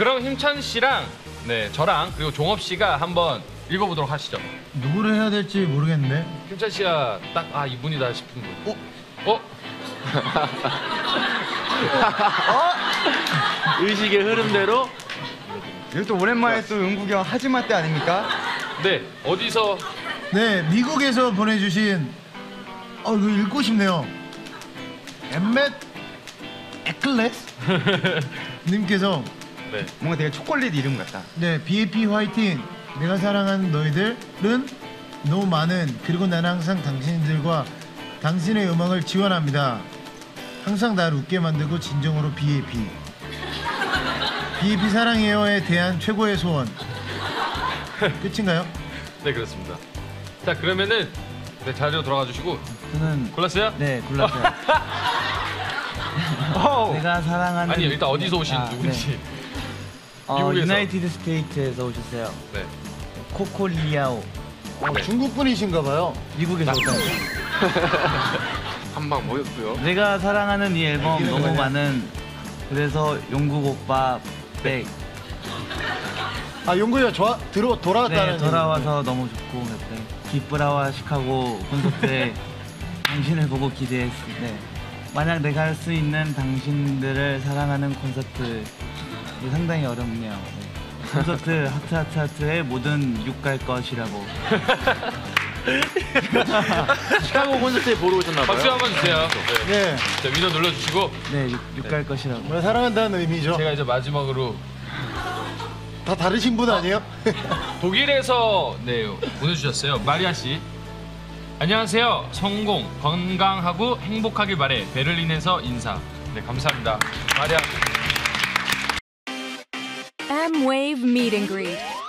그럼 힘찬 씨랑 네 저랑 그리고 종업 씨가 한번 읽어보도록 하시죠. 누구를 해야 될지 모르겠는데. 힘찬 씨가 딱 아 이분이다 싶은 분. 어? 어? 어? 의식의 흐름대로. 이거 또 오랜만에 또 은국이 형 하지마 때 아닙니까? 네 어디서? 네 미국에서 보내주신 이거 읽고 싶네요. 엠맷 에클레스 님께서 네. 뭔가 되게 초콜릿 이름 같다. 네 B.A.P 화이팅. 내가 사랑하는 너희들은 너무 많은 그리고 나는 항상 당신들과 당신의 음악을 지원합니다. 항상 나를 웃게 만들고 진정으로 B.A.P B.A.P 사랑해요에 대한 최고의 소원. 끝인가요? 네 그렇습니다. 자 그러면은 네 자리로 돌아가 주시고. 저는 골랐어요? 네 골랐어요. 내가 사랑하는 아니 일단 어디서 오신 누구인지. 네. 유나이티드 스테이트에서 오셨어요. 네. 코콜리아오. 네. 중국 분이신가봐요. 미국에서 오셨어요. 한방 모였고요. 내가 사랑하는 이 앨범 너무 그냥... 많은. 그래서 용국 오빠 백. 아 용국이가 돌아왔다는. 네, 돌아와서 너무 좋고 그때 기쁘라와 시카고 콘서트 때 당신을 보고 기대했을 때 만약 내가 할 수 있는 당신들을 사랑하는 콘서트. 상당히 어렵네요. 네. 콘서트 하트하트하트의 모든 육갈 것이라고. 시카고 콘서트에 보러 오셨나봐요. 박수 한번 주세요. 네. 네. 자, 민호 눌러주시고. 네, 육갈 네. 것이라고. 우리가 사랑한다는 의미죠. 제가 이제 마지막으로. 다 다르신 분 아니에요? 독일에서 네 보내주셨어요. 마리아 씨. 안녕하세요. 성공, 건강하고 행복하길 바래. 베를린에서 인사. 네, 감사합니다. 마리아. M-wave meet and greet.